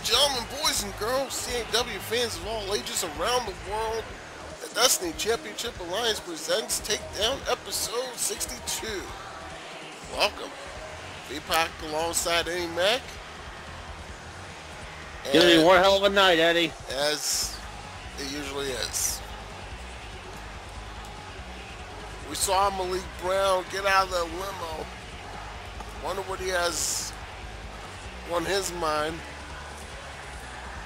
and gentlemen, boys and girls, CAW fans of all ages around the world, the Destiny Championship Alliance presents Takedown Episode 62. Welcome. V-Pac alongside Eddie Mac. Give me one hell of a night, Eddie. As it usually is. We saw Malik Brown get out of that limo. Wonder what he has on his mind.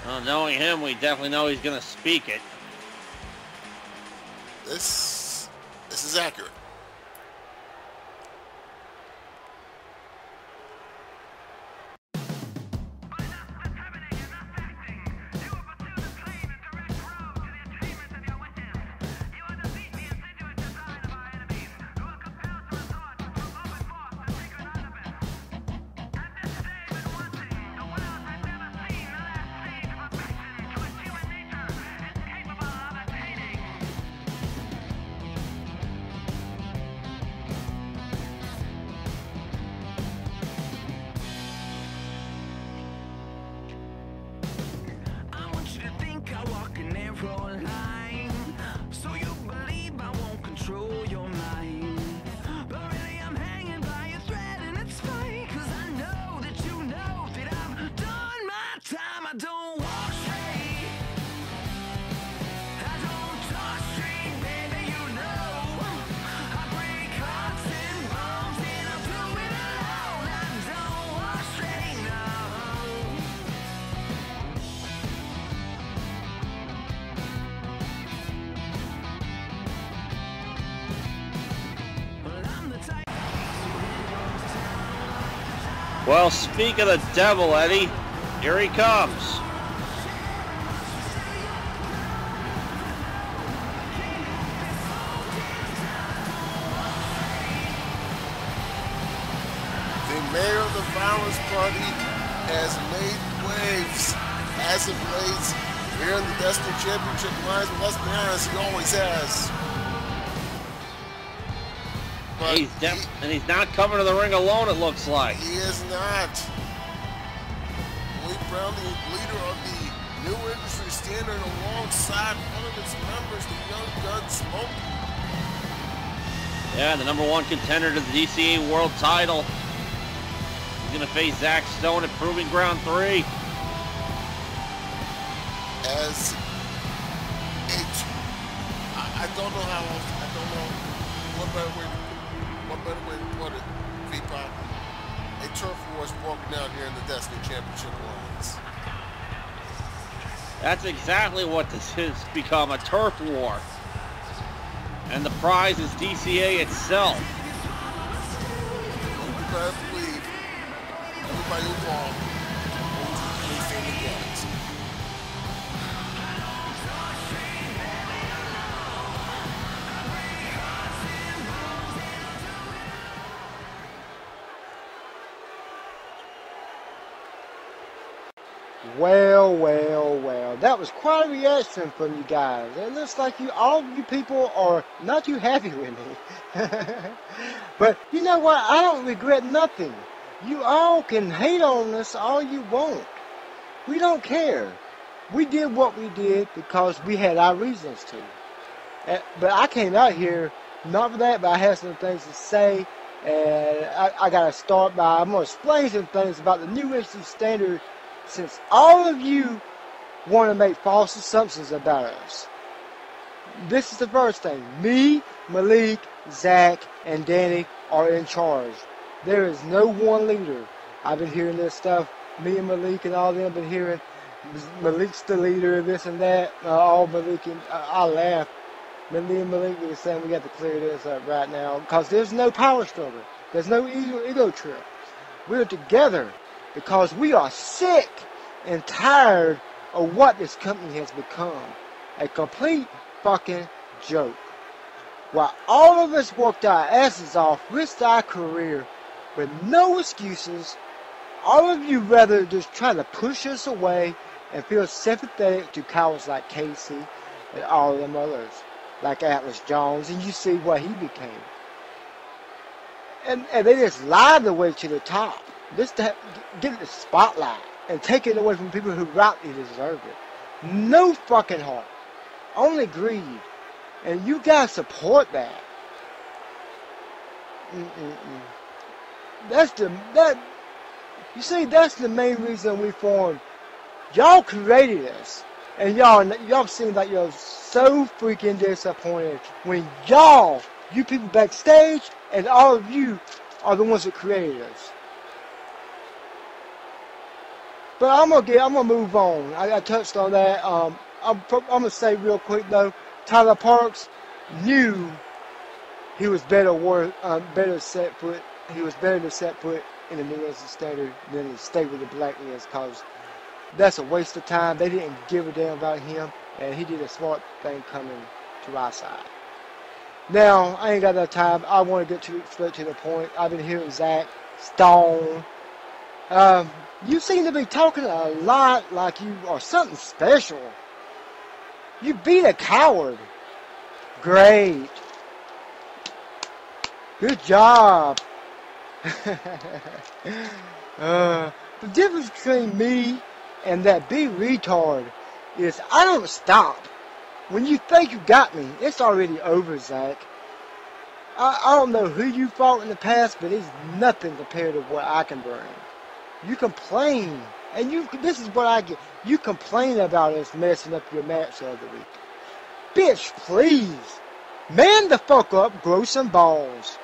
Well, knowing him, we definitely know he's going to speak it. This is accurate. Well, speak of the devil, Eddie. Here he comes. The mayor of the violence party has made waves as of late. We're in the Destiny Championship Alliance with us behind us. He always has. But he's not coming to the ring alone, it looks like. He is not. Malik Brown, the leader of the New Industry Standard, alongside one of its members, the young Gun Smoke. Yeah, the number one contender to the DCA World Title. He's going to face Zach Stone at Proving Ground 3. As I don't know how else, I don't know what better way to put it. But way to put it, V-Pop, a turf war is broken down here in the Destiny Championship Alliance. That's exactly what this has become, a turf war. And the prize is DCA itself. You better believe everybody involved won't do anything against. Well, well, well. That was quite a reaction from you guys. It looks like all you people are not too happy with me. But you know what? I don't regret nothing. You all can hate on us all you want. We don't care. We did what we did because we had our reasons to. But I came out here, not for that, but I had some things to say. And I got to start by, I'm going to explain some things about the New Industry Standard, since all of you want to make false assumptions about us. This is the first thing. Me, Malik, Zach, and Danny are in charge. There is no one leader. I've been hearing this stuff. Me and Malik and all of them have been hearing Malik's the leader of this and that. All Malik and I laugh. Me and Malik were saying we got to clear this up right now because there's no power struggle. There's no ego trip. We're together, because we are sick and tired of what this company has become. A complete fucking joke. While all of us worked our asses off, risked our career with no excuses, all of you rather just try to push us away and feel sympathetic to cowards like Casey and all them others, like Atlas Jones, and you see what he became. And they just lied their way to the top. Just to get the spotlight. and take it away from people who rightly deserve it. No fucking heart. Only greed. And you guys support that. You see, that's the main reason we formed. Y'all created us. And y'all seem like you're so freaking disappointed when y'all, you people backstage, and all of you are the ones that created us. But I'm gonna move on. I touched on that. I'm gonna say real quick though, Tyler Parks knew he was better set foot. He was better to set foot in the New Industry Standard than to stay with the Black Nets, cause that's a waste of time. They didn't give a damn about him, and he did a smart thing coming to our side. Now, I ain't got that time. I want to get straight to the point. I've been hearing Zach Stone. You seem to be talking a lot like you are something special. You beat a coward. Great. Good job. The difference between me and that big retard is I don't stop. When you think you got me, it's already over, Zach. I don't know who you fought in the past, but it's nothing compared to what I can bring. You complain, and this is what I get. You complain about us messing up your match the other week. Bitch, please. Man the fuck up, grow some balls.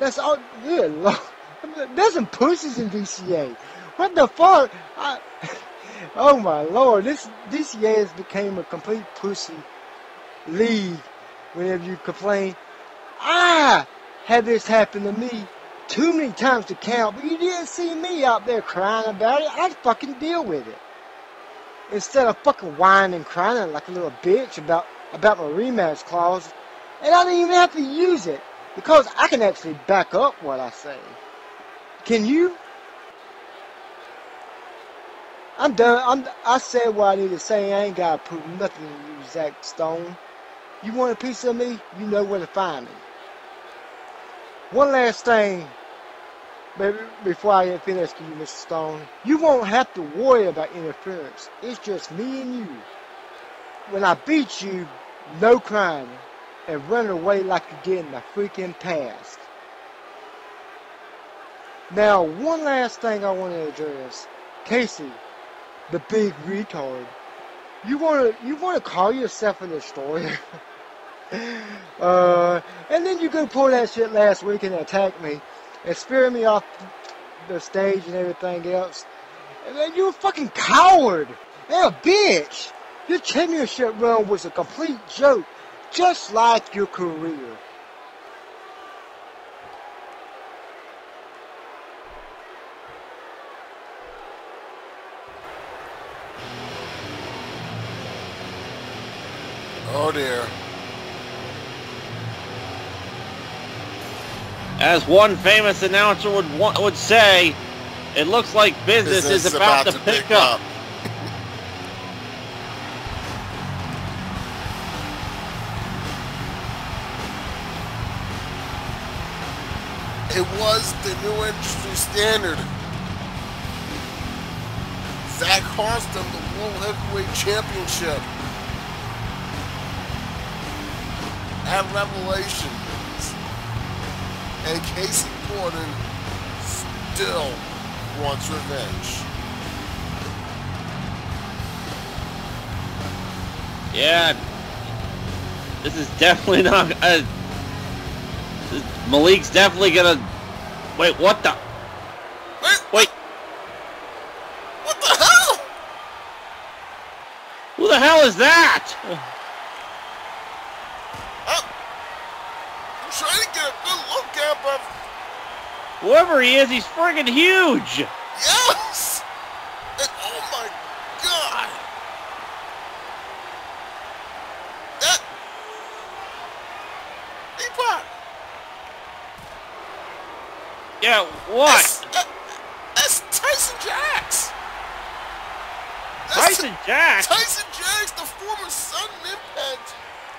That's all, good lord. There's some pussies in DCA. What the fuck? Oh my lord, this DCA has become a complete pussy league whenever you complain. I had this happen to me too many times to count, but you didn't see me out there crying about it. I'd fucking deal with it. Instead of fucking whining and crying like a little bitch about my rematch clause, and I didn't even have to use it because I can actually back up what I say. Can you? I'm done. I said what I need to say. I ain't got to prove nothing to you, Zach Stone. You want a piece of me? You know where to find me. One last thing, baby, before I finish with you, Mr. Stone. You won't have to worry about interference. It's just me and you. When I beat you, no crying, and run away like you did in the freaking past. Now, one last thing I want to address. Casey, the big retard. You wanna call yourself a destroyer? And then you go pull that shit last week and attack me and spear me off the stage and everything else. And then you're a fucking coward and a bitch. Your championship run was a complete joke, just like your career. Oh dear. As one famous announcer would say, it looks like business is about to pick up. It was the New Industry Standard. Zach Harston, the World Heavyweight Championship at Revelations. And Casey Gordon still wants revenge. Yeah, this is definitely not. Malik's definitely gonna. Wait, what the? Wait. What the hell? Who the hell is that? Trying to get a good look at, but whoever he is, he's friggin' huge. Yes. And oh my god, that Deepak. Yeah, what? That's Tyson Jacks. Tyson Jacks. Tyson Jacks, the former Sudden Impact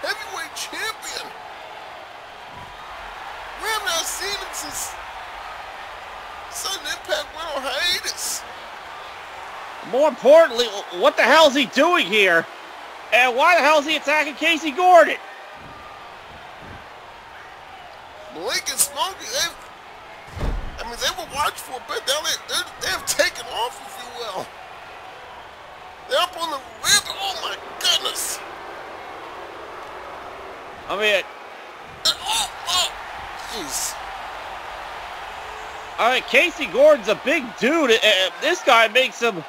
heavyweight champion. We have not seen him since Sudden Impact went on hiatus. More importantly, what the hell is he doing here? And why the hell is he attacking Casey Gordon? Malik and Smoke, they were watched for a bit. Now they have taken off, if you will. They're up on the ridge. Oh, my goodness. I mean, jeez. All right, Casey Gordon's a big dude. This guy makes him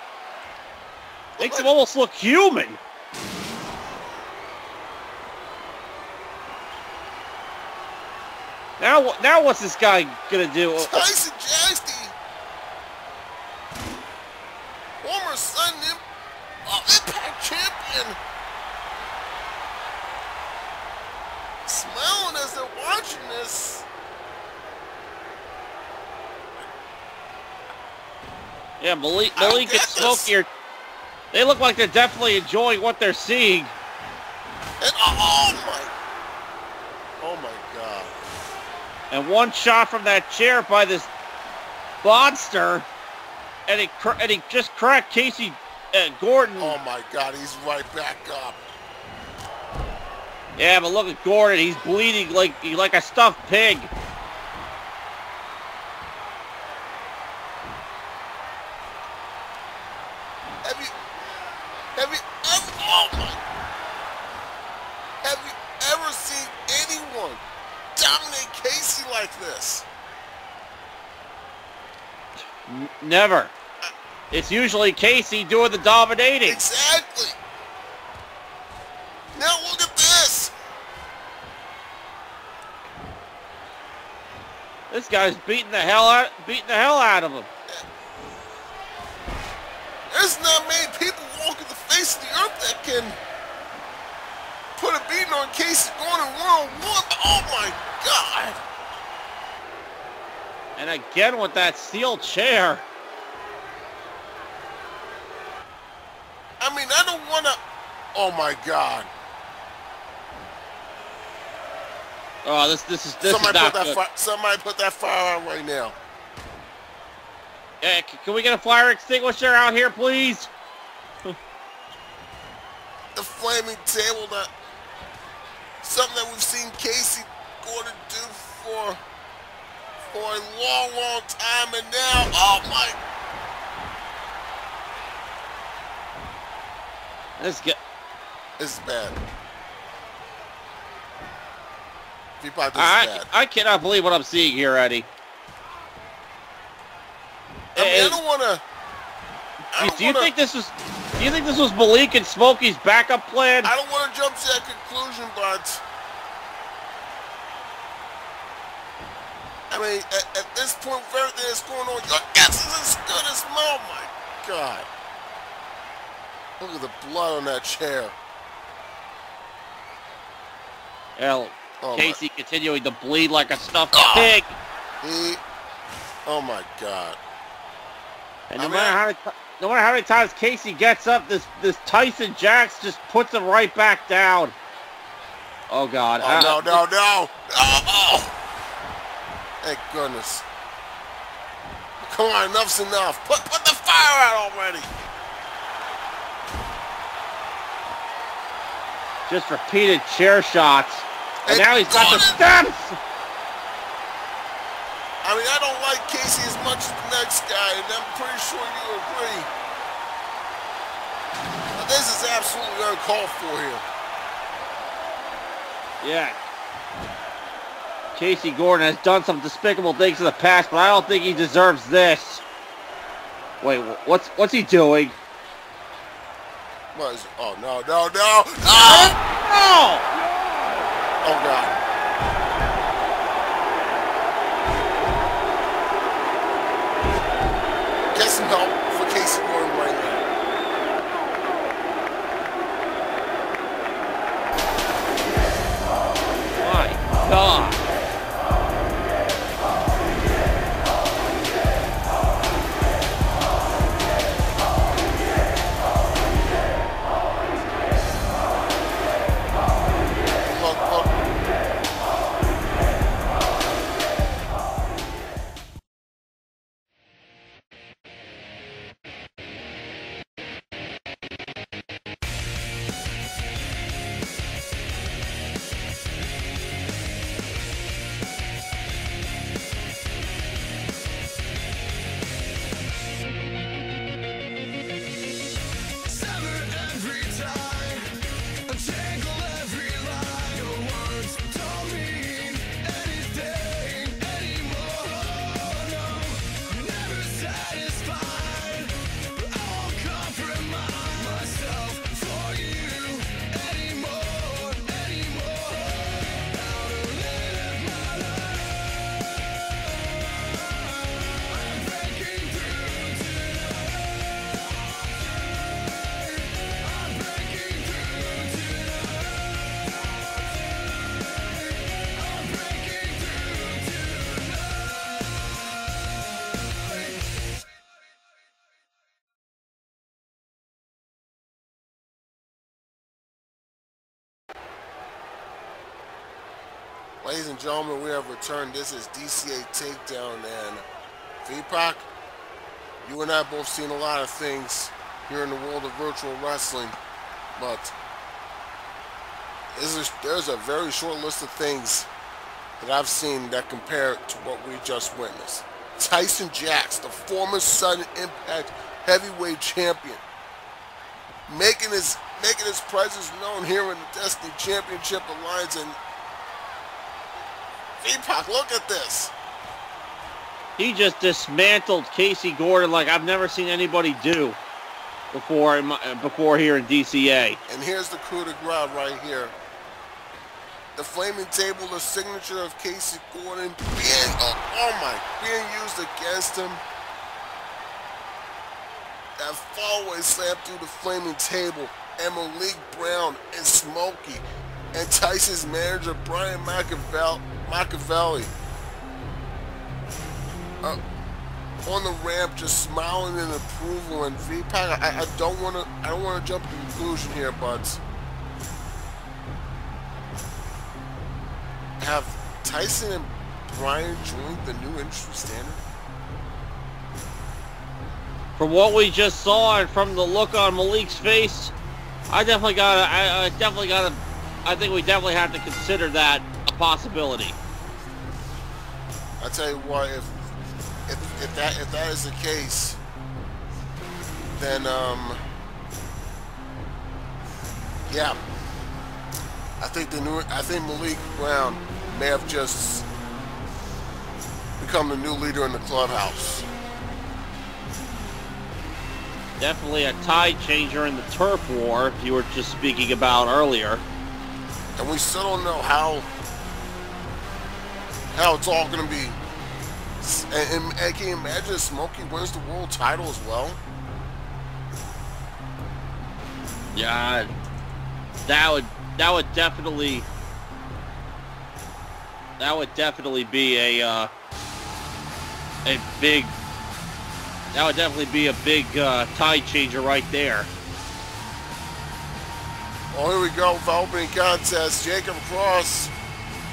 almost look human. Now what's this guy gonna do? Tyson Jacks, former Sudden Impact champion, smiling as they're watching this. Yeah, Malik and Smoke here. They look like they're definitely enjoying what they're seeing. And oh my God! And one shot from that chair by this monster, and he just cracked Casey Gordon. Oh my God! He's right back up. Yeah, but look at Gordon. He's bleeding like a stuffed pig. Never. It's usually Casey doing the dominating. Exactly. Now look at this. This guy's beating the hell out of him. There's not many people walking the face of the earth that can put a beating on Casey going in one-on-one. Oh my God. And again with that steel chair. I mean, I don't want to... Oh, my God. Oh, this is not good. Somebody put that fire out right now. Yeah, can we get a fire extinguisher out here, please? The flaming table, something that we've seen Casey Gordon do for a long time, and now, oh, my... This is bad. I cannot believe what I'm seeing here, Eddie. I mean, I don't wanna. Do you think this was Malik and Smokey's backup plan? I don't want to jump to that conclusion, but I mean, at this point, with everything that's going on, your guess is as good as mine. Oh my God. Look at the blood on that chair. Casey continuing to bleed like a stuffed pig. Oh my God! And no matter how many times Casey gets up, this Tyson Jacks just puts him right back down. Oh God! Oh, no! Oh! Thank goodness! Come on, enough's enough. Put the fire out already. Just repeated chair shots. And now he's got the steps! I mean, I don't like Casey as much as the next guy, and I'm pretty sure you agree. But this is absolutely uncalled for here. Yeah. Casey Gordon has done some despicable things in the past, but I don't think he deserves this. Wait, what's he doing? Oh, no. Oh! Oh, God. Get some help for Casey Gordon right now. My God. Ladies and gentlemen, we have returned. This is DCA Takedown, and Deepak, you and I both seen a lot of things here in the world of virtual wrestling, but there's a very short list of things that I've seen that compare to what we just witnessed. Tyson Jacks, the former Sudden Impact heavyweight champion, making his presence known here in the Destiny Championship Alliance. And Deepak, look at this. He just dismantled Casey Gordon like I've never seen anybody do before here in DCA. And here's the coup de grace right here. The flaming table, the signature of Casey Gordon being used against him. That fallaway slam through the flaming table, and Malik Brown and Smokey and Tyson's manager Brian McAveld on the ramp, just smiling in approval. And Deepak, I don't want to jump to the conclusion here, but have Tyson and Brian joined the New Industry Standard? From what we just saw and from the look on Malik's face, I think we definitely have to consider that a possibility. I tell you what, if that is the case, then yeah, I think Malik Brown may have just become the new leader in the clubhouse. Definitely a tide changer in the turf war, if you were just speaking about earlier. And we still don't know how it's all going to be. And can you imagine Smokey wins the world title as well? Yeah, that would definitely be a big tide changer right there. Well, here we go with the opening contest. Jacob Cross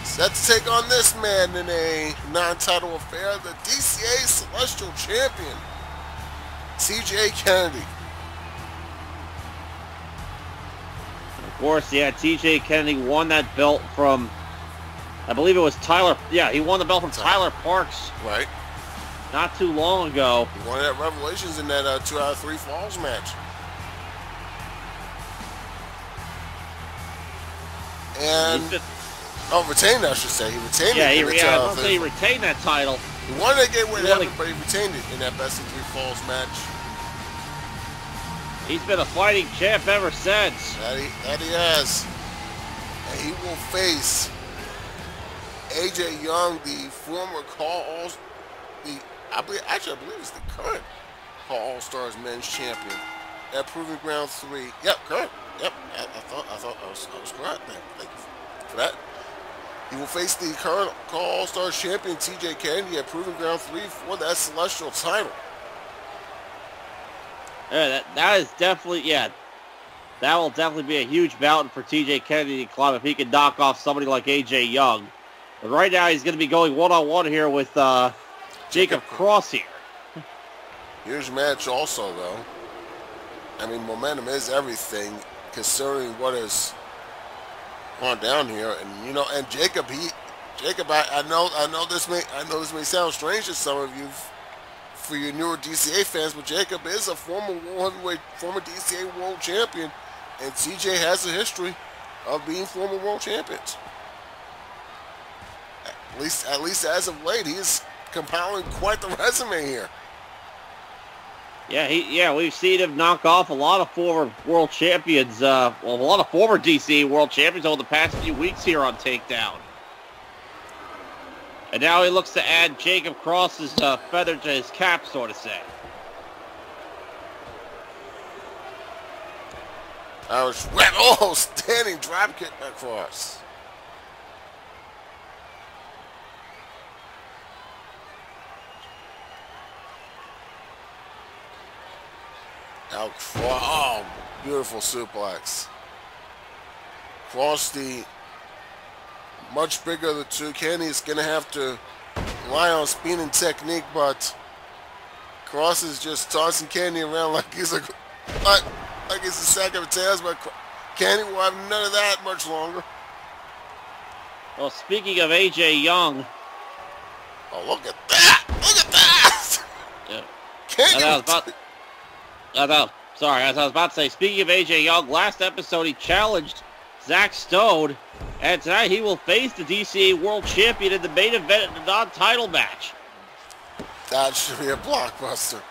set to take on this man in a non-title affair, the DCA Celestial Champion, T.J. Kennedy. Of course, yeah, T.J. Kennedy won that belt from, I believe it was Tyler. Yeah, he won the belt from Tyler Parks. Right. Not too long ago. He won that Revelations in that 2 out of 3 falls match. And retained, I should say. He retained it. Yeah, I don't think he retained that title. He won that game with him, but he retained it in that best of 3 falls match. He's been a fighting champ ever since. That he has. And he will face AJ Young, the former I believe it's the current CAW All-Stars Men's Champion at Proving Ground 3. Yep, current. Yep, I thought I was correct. Thank you for that. He will face the current CAW All-Stars Champion T.J. Kennedy at Proving Ground 3 for that Celestial title. Yeah, that is definitely, yeah, that will definitely be a huge mountain for T.J. Kennedy to climb if he can knock off somebody like A.J. Young. But right now he's going to be going one-on-one here with Jacob Cross here. Here's match also, though. I mean, momentum is everything, considering what is on down here. And you know, and Jacob, I know this may sound strange to some of you, for your newer DCA fans, but Jacob is a former DCA world champion, and TJ has a history of being former world champions. At least as of late, he's compiling quite the resume here. Yeah, we've seen him knock off a lot of former world champions, well, a lot of former DCA world champions over the past few weeks here on Takedown. And now he looks to add Jacob Cross's feather to his cap, so to say. Standing drop kick across. Oh, beautiful suplex. Cross the much bigger of the two. Kennedy's going to have to rely on speed and technique, but Cross is just tossing Kennedy around like he's a sack of potatoes, but Kennedy will have none of that much longer. Well, speaking of AJ Young. Oh, look at that! Look at that! Yeah. Kennedy. As I was about to say, speaking of AJ Young, last episode he challenged Zach Stone, and tonight he will face the DCA World Champion in the main event in the non-title match. That should be a blockbuster.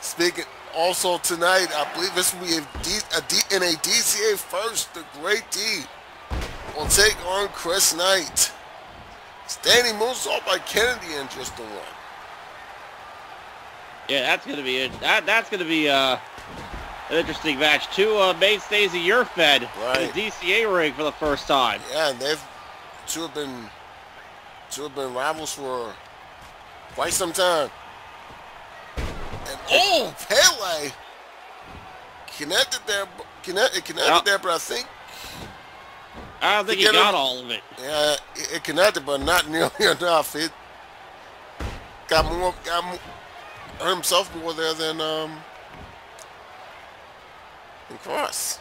Speaking, also tonight, I believe this will be in a DCA first, the Great D will take on Chris Knight. Standing moonsault by Kennedy in just a one. Yeah, that's going to be it. That's going to be an interesting match. Two mainstays of your Fed in the DCA ring for the first time. Yeah, and they've two have been rivals for quite some time. And oh, Pele connected there, but I don't think he got all of it. Yeah, it connected, but not nearly enough. It got more hurt himself more there than Cross.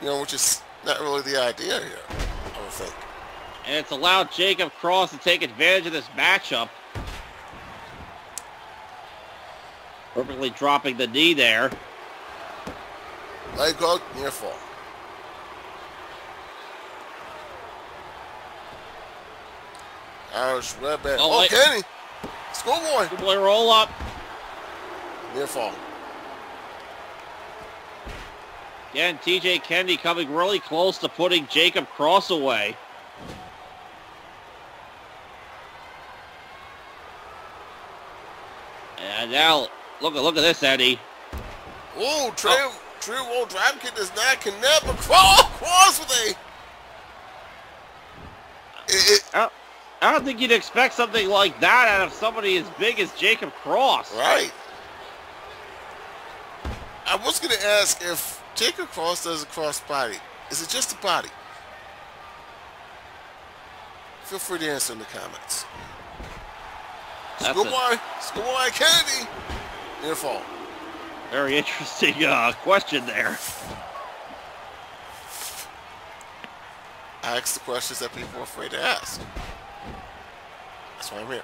You know, which is not really the idea here, I would think. And it's allowed Jacob Cross to take advantage of this matchup. Perfectly dropping the knee there. Leg hook, near fall. Irish red band. Oh, Kenny! Schoolboy! Schoolboy roll up. Near fall. Again, T.J. Kennedy coming really close to putting Jacob Cross away. And now, look at this, Eddie. Ooh, true wall drive kick does not connect, but Cross with I don't think you'd expect something like that out of somebody as big as Jacob Cross. Right. I was going to ask, if Jacob Cross does a cross body, is it just a body? Feel free to answer in the comments. Schoolboy Kennedy. Near fall. Very interesting question there. I ask the questions that people are afraid to ask. That's why I'm here.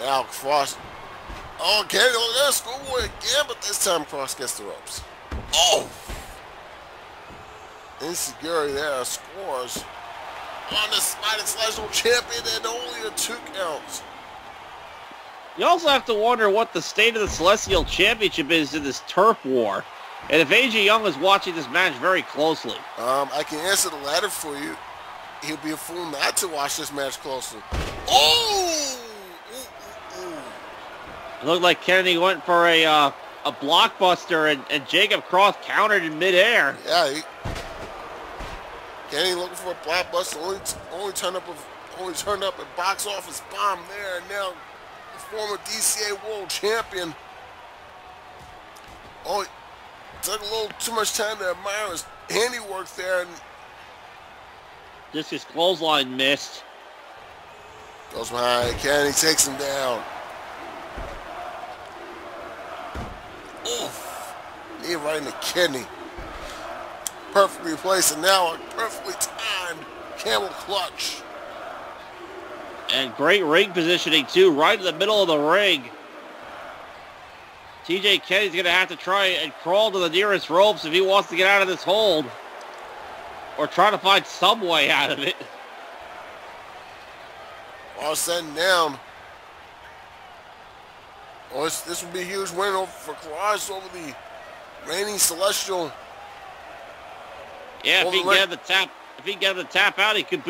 Now Cross. Oh, Kennedy, look at that, Schoolboy again, but this time Cross gets the ropes. Oh! Insecurity there, scores on the spot. It's Celestial Champion and only a 2 counts. You also have to wonder what the state of the Celestial Championship is in this turf war. And if AJ Young is watching this match very closely. I can answer the latter for you. He'll be a fool not to watch this match closely. Oh! It looked like Kennedy went for a blockbuster, and Jacob Cross countered in midair. Yeah, Kennedy looking for a blockbuster. Only turned up a box office bomb there. And now the former DCA World Champion. Oh, it took a little too much time to admire his handiwork there. And just his clothesline missed. Goes behind. Kennedy takes him down. Oof. Knee right in the kidney. Perfectly placed, and now a perfectly timed camel clutch. And great ring positioning too, right in the middle of the ring. T.J. Kennedy's going to have to try and crawl to the nearest ropes if he wants to get out of this hold. Or try to find some way out of it. All set and down. Oh, this would be a huge win for Cross over the reigning Celestial. Yeah, if he can get the tap out, he could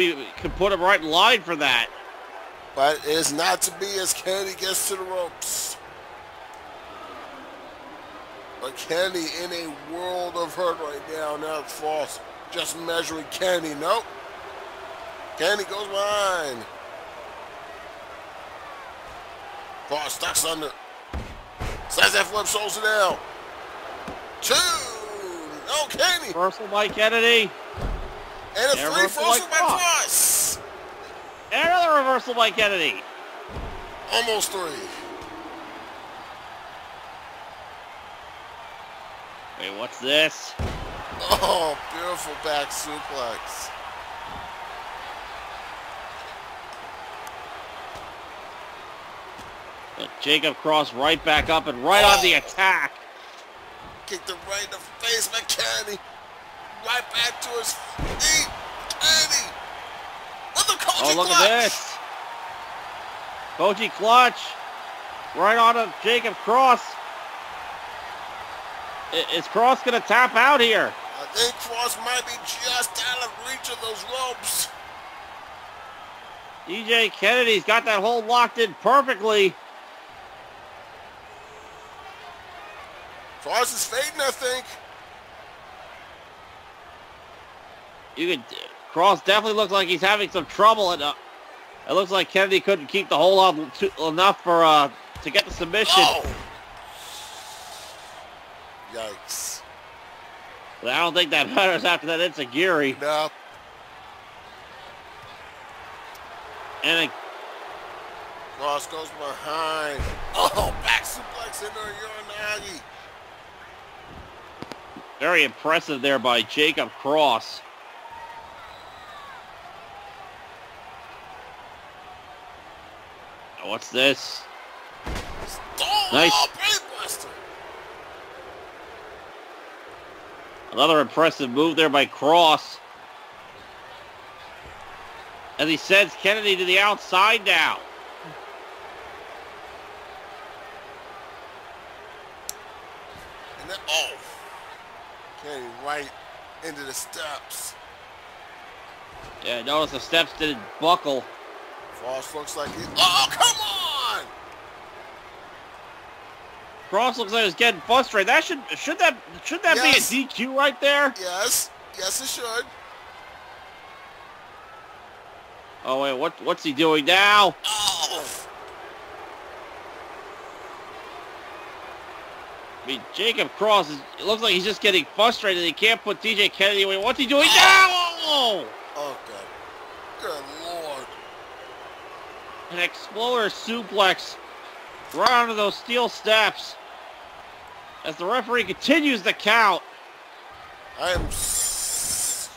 put him right in line for that. But it is not to be as Kennedy gets to the ropes. But Kennedy in a world of hurt right now. Now Cross just measuring Kennedy. Nope. Kennedy goes behind. Cross stocks under. Slides that flip, soldier down. 2. No, Kennedy. Reversal by Kennedy. And a three frozen by Cross. And another reversal by Kennedy. Almost three. Wait, what's this? Oh, beautiful back suplex. But Jacob Cross right back up and right on the attack. Kicked him right in the face by Kennedy. Right back to his feet. Kennedy. Another Koji clutch. Oh, look at this. Koji clutch. Right onto Jacob Cross. Is Cross going to tap out here? I think Cross might be just out of reach of those ropes. DJ Kennedy's got that hole locked in perfectly. Cross is fading, I think. Cross definitely looks like he's having some trouble, and it looks like Kennedy couldn't keep the hole on enough for to get the submission. Oh. Yikes. But I don't think that matters after that Enziguri. No. And Cross goes behind. Oh, back suplex into Uranagi. Very impressive there by Jacob Cross. Now what's this? Nice. Another impressive move there by Cross. As he sends Kennedy to the outside now. And then, oh! Kennedy right into the steps. Yeah, notice the steps didn't buckle. Cross looks like he's... Oh, come on! Cross looks like he's getting frustrated. That should that yes. be a DQ right there? Yes. Yes, it should. Oh wait, what's he doing now? Oh. I mean, Jacob Cross it looks like he's just getting frustrated. He can't put T.J. Kennedy away. What's he doing now? Oh god. Good lord. An exploder suplex. Right onto those steel steps as the referee continues the count. I am shocked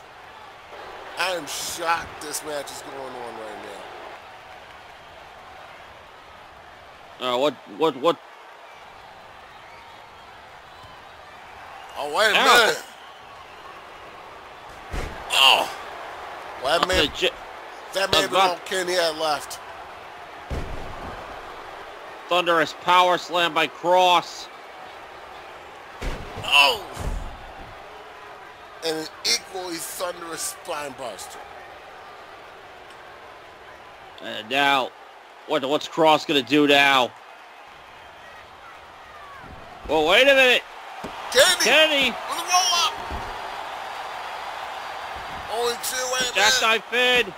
this match is going on right now. What? Oh, wait a minute. Oh! Well, that man belonged Kenny had left. Thunderous power slam by Cross. Oh! And an equally thunderous spinebuster. And now, what's Cross gonna do now? Well, wait a minute. Kennedy! With a roll up. Only two. Jackknife Finn.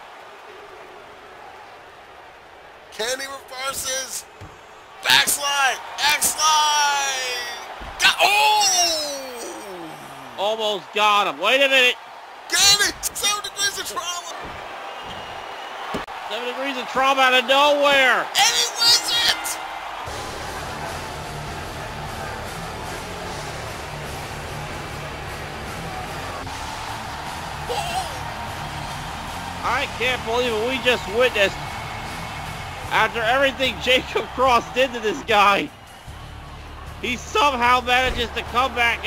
Kennedy reverses. Backslide! Backslide! Oh! Almost got him. Wait a minute. Kennedy! 7 degrees of trauma! 7 degrees of trauma out of nowhere! And he wins it! Oh. I can't believe what we just witnessed. After everything Jacob Cross did to this guy, he somehow manages to come back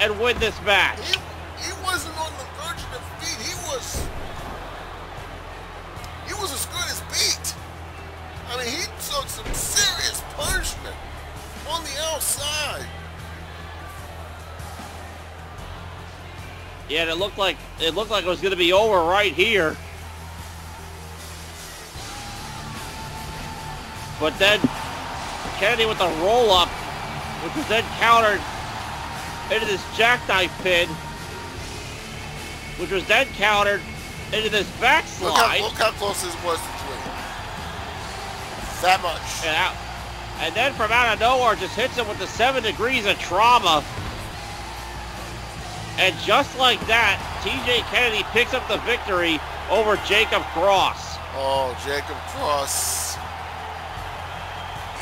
and win this match. He wasn't on the verge of defeat. He was as good as beat. I mean, he took some serious punishment on the outside. Yeah, and it looked like it was going to be over right here. But then Kennedy with a roll-up, which was then countered into this jackknife pin, which was then countered into this backslide. Look how close this was to three. That much. And then from out of nowhere, just hits him with the 7 degrees of trauma. And just like that, T.J. Kennedy picks up the victory over Jacob Cross. Oh, Jacob Cross.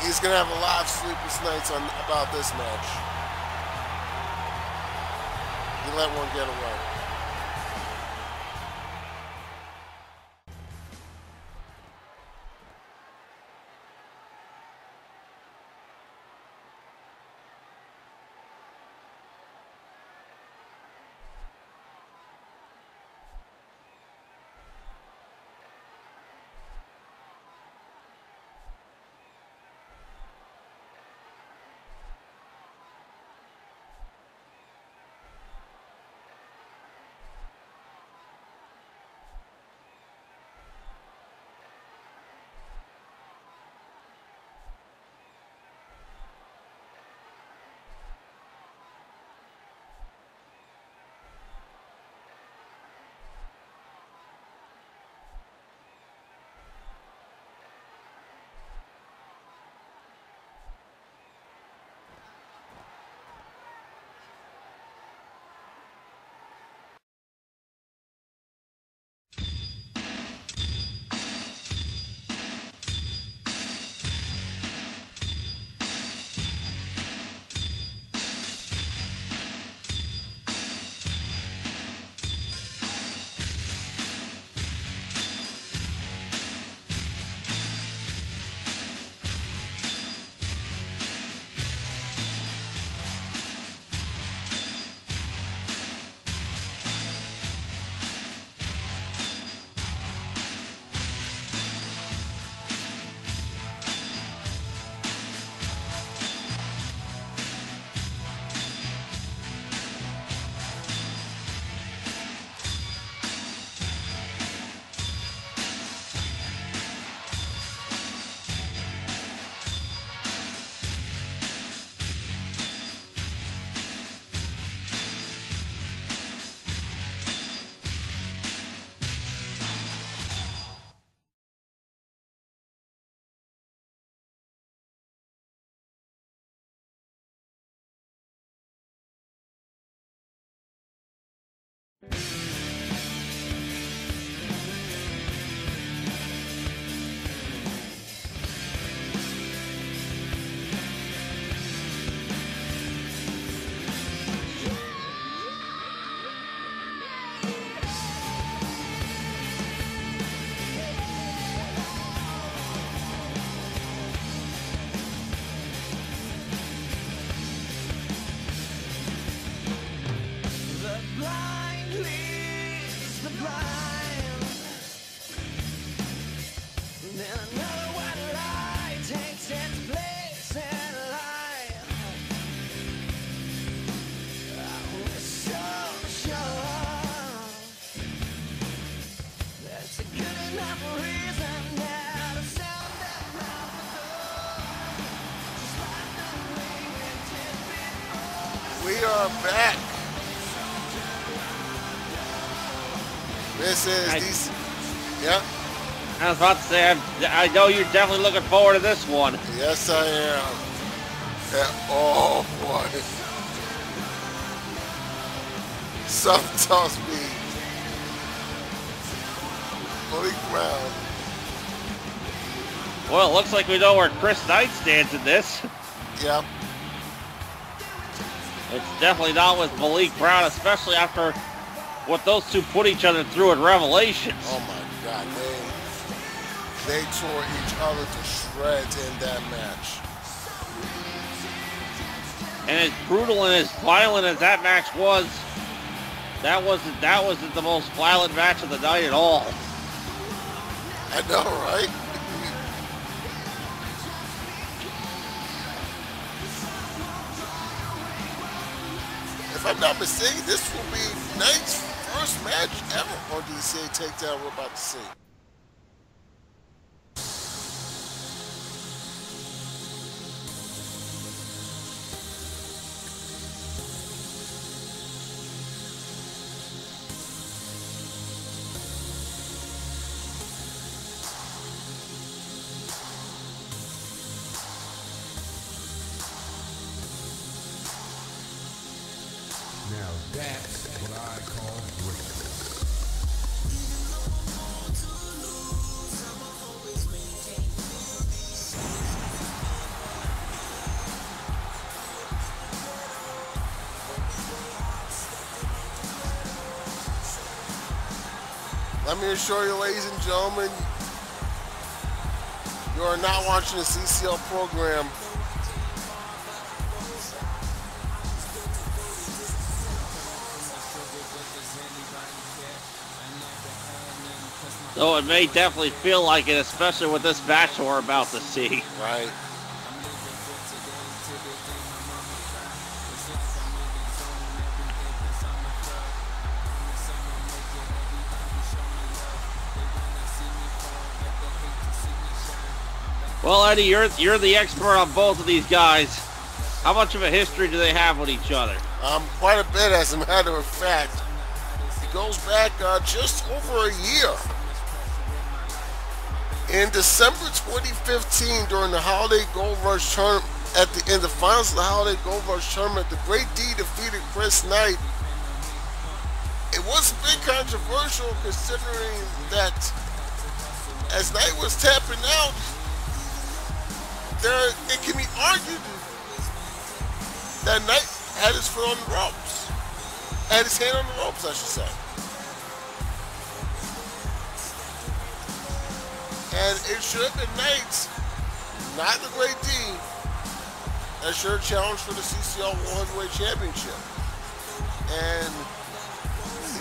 He's going to have a lot of sleepless nights about this match. He let one get away. Back. This is DC. Yep. I was about to say, I know you're definitely looking forward to this one. Yes, I am. Yeah. Oh boy. Something tells me. Holy ground. Well, it looks like we know where Chris Knight stands in this. Yep. It's definitely not with Malik Brown, especially after what those two put each other through in Revelations. Oh my God, they tore each other to shreds in that match. And as brutal and as violent as that match was, that wasn't the most violent match of the night at all. I know, right? If I'm not mistaken, this will be Knight's first match ever on DCA Takedown. We're about to see. That's what I call great. Let me assure you, ladies and gentlemen, you are not watching the CCL program. Though it may definitely feel like it, especially with this match we're about to see. Right. Well, Eddie, you're the expert on both of these guys. How much of a history do they have with each other? Quite a bit, as a matter of fact. It goes back just over a year. In December 2015, during the Holiday Gold Rush tournament, in the finals of the Holiday Gold Rush tournament, the Great D defeated Chris Knight. It was a bit controversial, considering that as Knight was tapping out, there, it can be argued that Knight had his foot on the ropes. Had his hand on the ropes, I should say. And it should have been Knight, not the Great D, that should have challenged for the CCL World Heavyweight Championship. And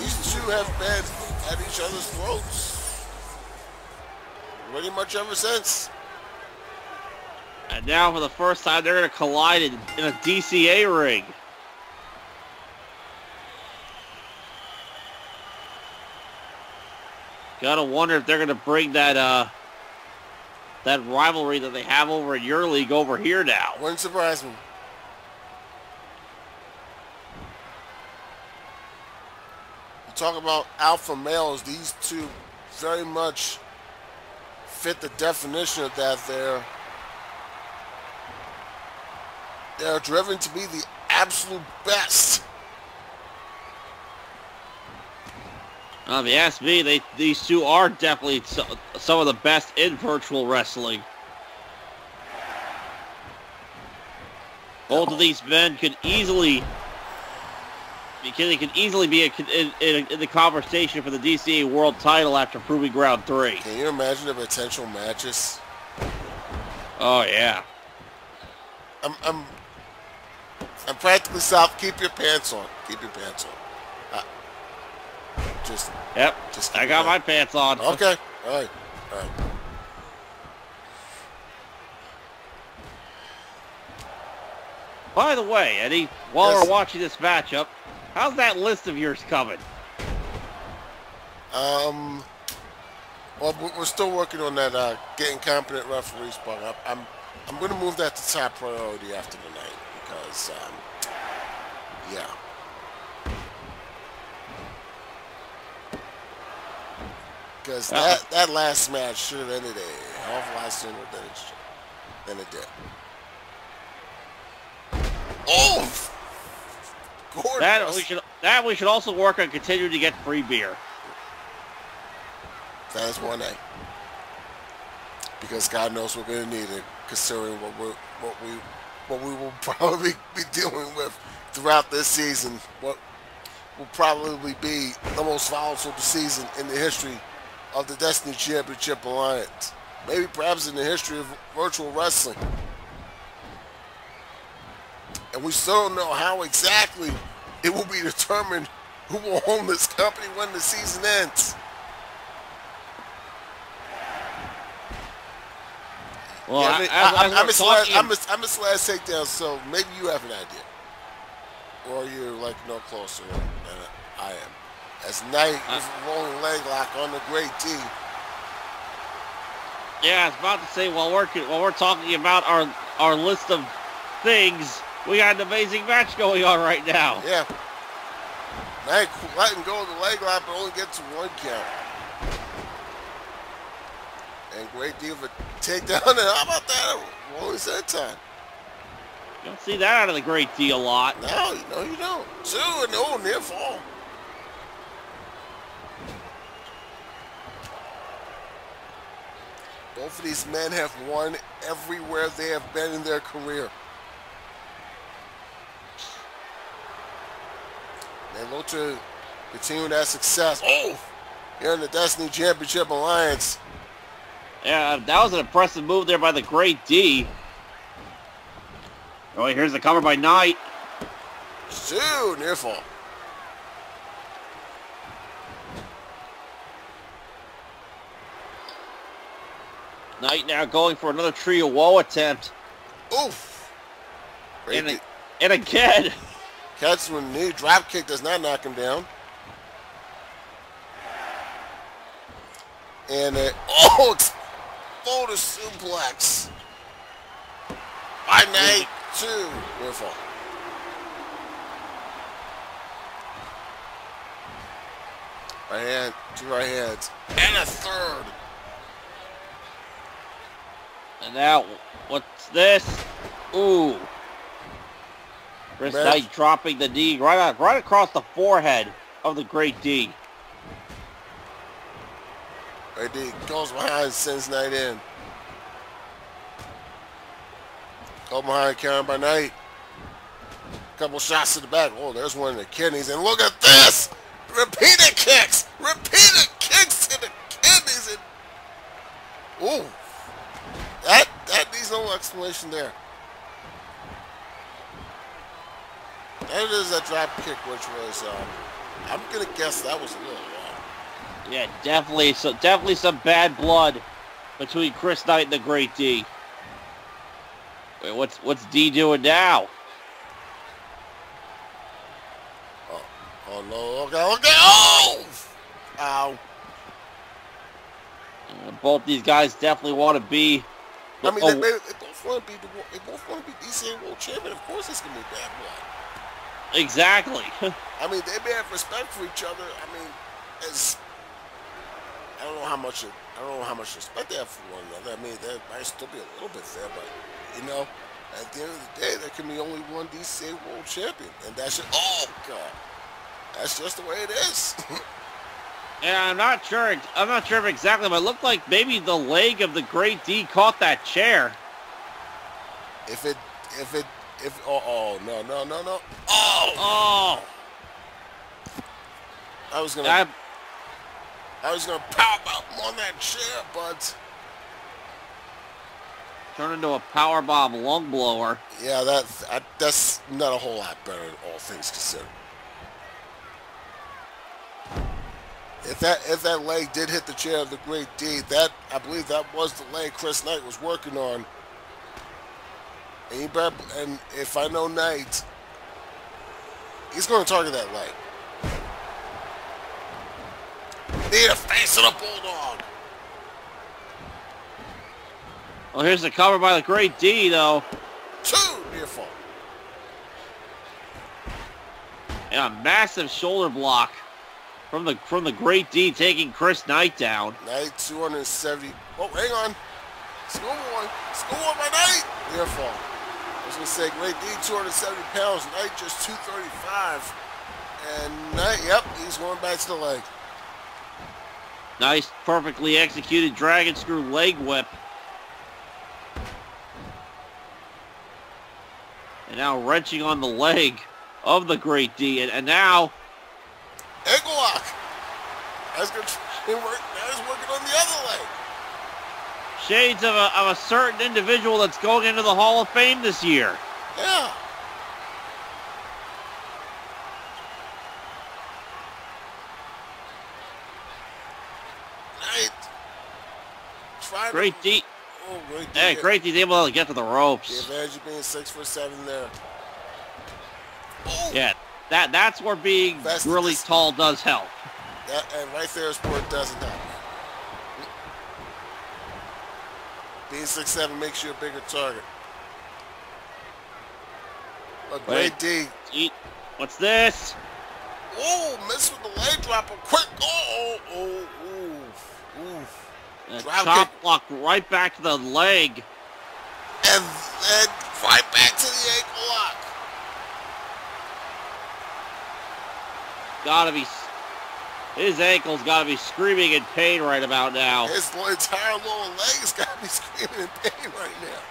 these two have been at each other's throats pretty much ever since. And now for the first time, they're going to collide in a DCA ring. Gotta wonder if they're going to bring that rivalry that they have over in your league over here now. Wouldn't surprise me. You talk about alpha males. These two very much fit the definition of that there. They are driven to be the absolute best. If you ask me, these two are definitely some of the best in virtual wrestling. Both of these men could easily, be in the conversation for the DCA World Title after Proving Ground 3. Can you imagine the potential matches? Oh yeah. I'm practically soft. Keep your pants on. Keep your pants on. Just I got my pants on. Okay. All right. All right. By the way, Eddie, while we're watching this matchup, how's that list of yours coming? Well, we're still working on that. Getting competent referees, but I'm going to move that to top priority after the night because, yeah. Because that last match should have ended a hell of a lot sooner than it did. Oh! Gorgeous. That we should also work on continuing to get free beer. That is one A. Because God knows we're going to need it, considering what we will probably be dealing with throughout this season. What will probably be the most volatile season in the history of the Destiny Championship Alliance, maybe perhaps in the history of virtual wrestling. And we still don't know how exactly it will be determined who will own this company when the season ends. Well, yeah, I'm a slash takedown, so maybe you have an idea. Or you're like no closer than I am. As Knight is rolling leg lock on the Great D. Yeah, I was about to say while we're talking about our list of things, we got an amazing match going on right now. Yeah. Knight letting go of the leg lock but only gets one count. And Great D of a takedown, and how about that? What was that time? You don't see that out of the Great D a lot. No, you don't. Two and oh, near fall. Both of these men have won everywhere they have been in their career. They look to continue that success. Oh! here in the Destiny Championship Alliance. Yeah, that was an impressive move there by the Great D. Oh, here's the cover by Knight. Too near fall. Knight now going for another trio wall attempt. Oof! And again! Catch with a knee. Drop kick does not knock him down. And a... Oh! Exploder suplex. By Knight. Two. Near fall. Right hand. Two right hands. And a third. And now, what's this? Ooh. Chris Knight dropping the D right across the forehead of the Great D. Great D goes behind, sends Knight in. Go behind, counter by Knight. Couple shots to the back. Oh, there's one in the kidneys. And look at this! Repeated kicks! Repeated kicks to the kidneys! And... Ooh. That needs no explanation there. That is a drop kick, which was, I'm going to guess that was a little long. Yeah, definitely. So definitely some bad blood between Chris Knight and the Great D. Wait, what's D doing now? Oh, oh no, okay, okay. Oh! Ow. Both these guys definitely want to be... I mean, they both want to be DCA World Champion. Of course it's going to be bad blood. Exactly. I mean, they may have respect for each other. I mean, it's... I don't know how much respect they have for one another. I mean, there might still be a little bit there, but, you know, at the end of the day, there can be only one DCA World Champion. And that's just... Oh, God. That's just the way it is. And I'm not sure if exactly, but it looked like maybe the leg of the Great D caught that chair. No. Oh! Oh! I was gonna power bomb on that chair, but... Turned into a power bomb lung blower. Yeah, that's not a whole lot better, all things considered. If that leg did hit the chair of the Great D, that I believe that was the leg Chris Knight was working on. And if I know Knight, he's going to target that leg. Need a face of the Bulldog. Well, here's the cover by the Great D, though. Two, near fall. And a massive shoulder block from the Great D, taking Chris Knight down. Knight 270. Oh, hang on. Schoolboy by Knight. Near fall. I was gonna say Great D 270 pounds. Knight just 235. And Knight, yep, he's going back to the leg. Nice, perfectly executed dragon screw leg whip. And now wrenching on the leg of the Great D, and now. Ankle lock. That's going to work. Now he's working on the other leg. Shades of a certain individual that's going into the Hall of Fame this year. Yeah. Knight. Great D's able to get to the ropes. The advantage of being 6'7" there. Oh. Yeah. That's where being really tall does help. That, and right there is where it doesn't help. Being 6'7" makes you a bigger target. A Great D. What's this? Oh, miss with the leg drop. A quick. Oh. Chop block right back to the leg. And then right back to the ankle lock. His ankle's gotta be screaming in pain right about now. His entire lower leg's gotta be screaming in pain right now.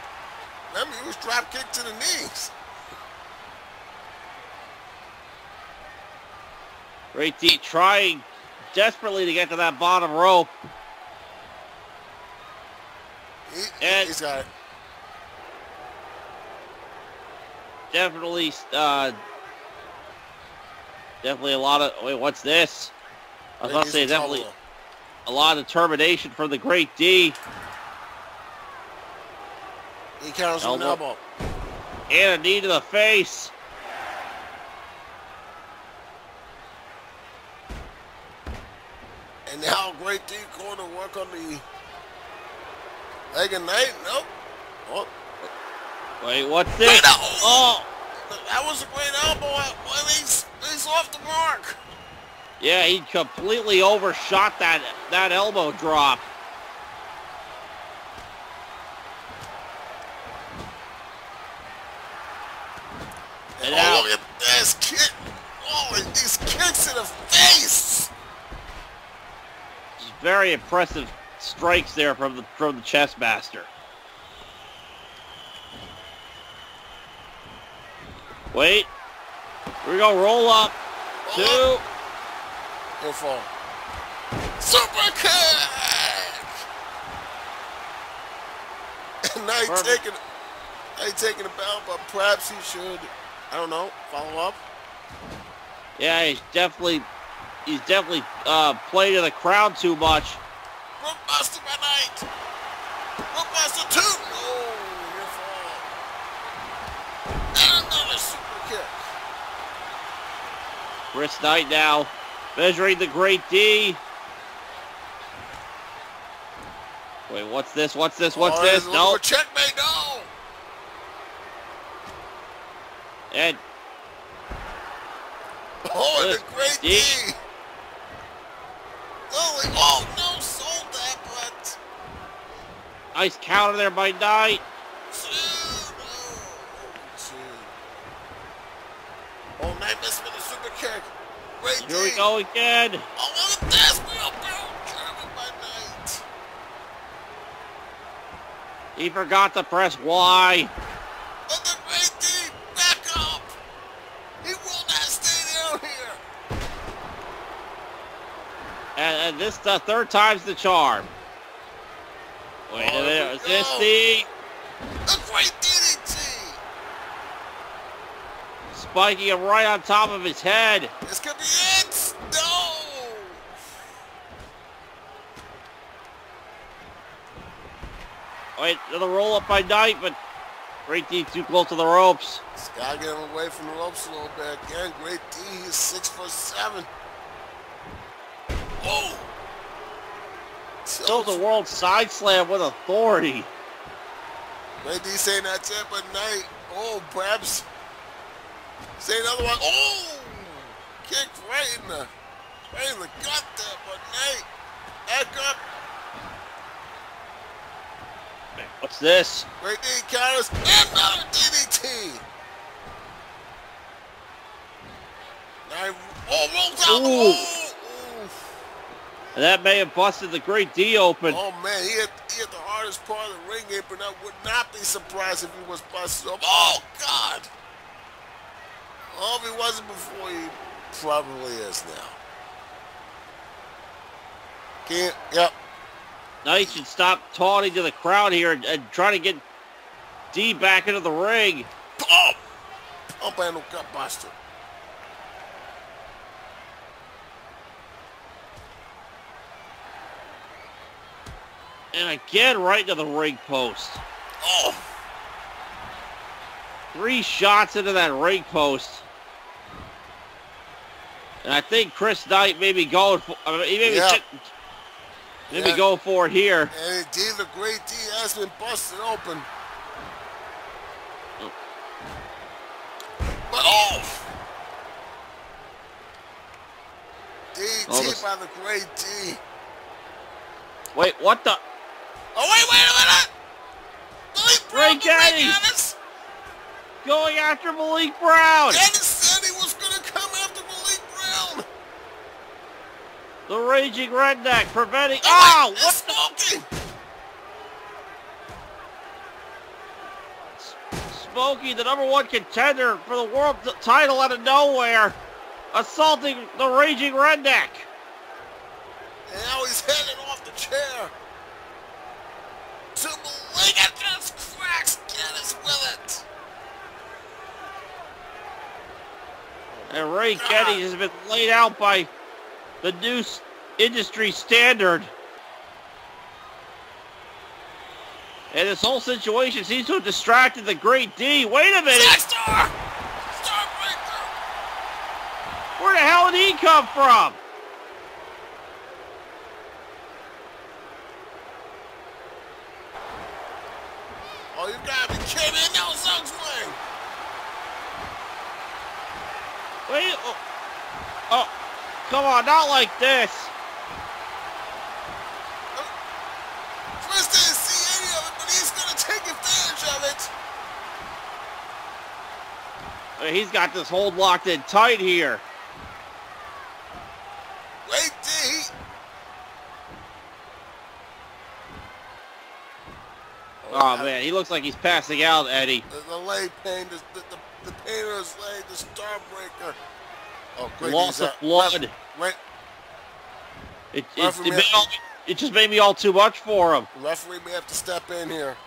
Remember, he was drop kicked to the knees. Great D trying desperately to get to that bottom rope. He's got it. Definitely, definitely a lot of, wait, what's this? I was about to say, definitely a lot of determination from the Great D. He counters with an elbow. And a knee to the face. And now Great D going to work on the leg and night. Nope. Oh. Wait, what's this? Oh! That was a great elbow. Well, he's off the mark. Yeah, he completely overshot that elbow drop. And oh, look at this kick. Oh, and these kicks in the face. Very impressive strikes there from the chess master. Wait. Here we go. Roll up. Two. Go fall. Super kick! And now he's taking a bow, but perhaps he should, I don't know, follow up. Yeah, he's definitely played to the crowd too much. Roadbuster by night. Roadbuster two. Oh, your fault. And another super kick. Chris Knight now measuring the Great D. Wait, what's this? What's this? What's this? No. Checkmate, no. And oh, and the Great D. Oh, no, sold that, but nice counter there by Knight. Oh, Knight missed with a super kick. Great D. Here we go again. Oh, look at this. We are countered by Knight. He forgot to press Y. But the Great D back up. He will not stay down here. And this the third time's the charm. Wait a minute. Is this the Great DDT? Spiking him right on top of his head. This could be it. No. Wait, another roll up by Knight, but Great D too close to the ropes. He's got to get him away from the ropes a little bit. Again, Great D, he's 6'7". Oh! Still the world side slam with authority. Great D saying that's it, but Knight. Oh, perhaps. Say another one. Oh! Kick right in the gut there, but Knight. Back up. What's this? Great D counters and another DDT. Now, oh, roll down. And that may have busted the Great D open. Oh man, he hit the hardest part of the ring apron. I would not be surprised if he was busted up. Oh God! Oh, if he wasn't before, he probably is now. Can't. Yep. Knight should stop taunting to the crowd here and try to get D back into the ring. Oh! Pump and gut buster. And again, right to the ring post. Oh! 3 shots into that ring post. And I think Chris Knight may be going for... I mean, he may be... Yeah. Maybe go for it here. And indeed, the Great D has been busted open. Oh. But off! DDT by the Great D. Wait, what the? Oh, wait a minute! Malik Brown, Malik Dennis! Going after Malik Brown! Dennis said he was going to come after Malik Brown! The Raging Redneck preventing... Oh! What Smokey! Smokey, the #1 contender for the world title out of nowhere, assaulting the Raging Redneck. he's headed off the chair. To Malik, it just cracks Dennis with it. And Ray Kennedy has been laid out by the New Industry Standard. And this whole situation seems to have distracted the Great D. Wait a minute! Star! Starbreaker! Where the hell did he come from? Oh, you gotta be kidding me! That was X-Wing! Wait! Oh, come on! Not like this! He's got this hold locked in tight here. Wait, D. Oh, man, he looks like he's passing out, Eddie. The leg pain, the pain in his leg, the Starbreaker. Oh, great. Loss of blood. It just made me all too much for him. The referee may have to step in here.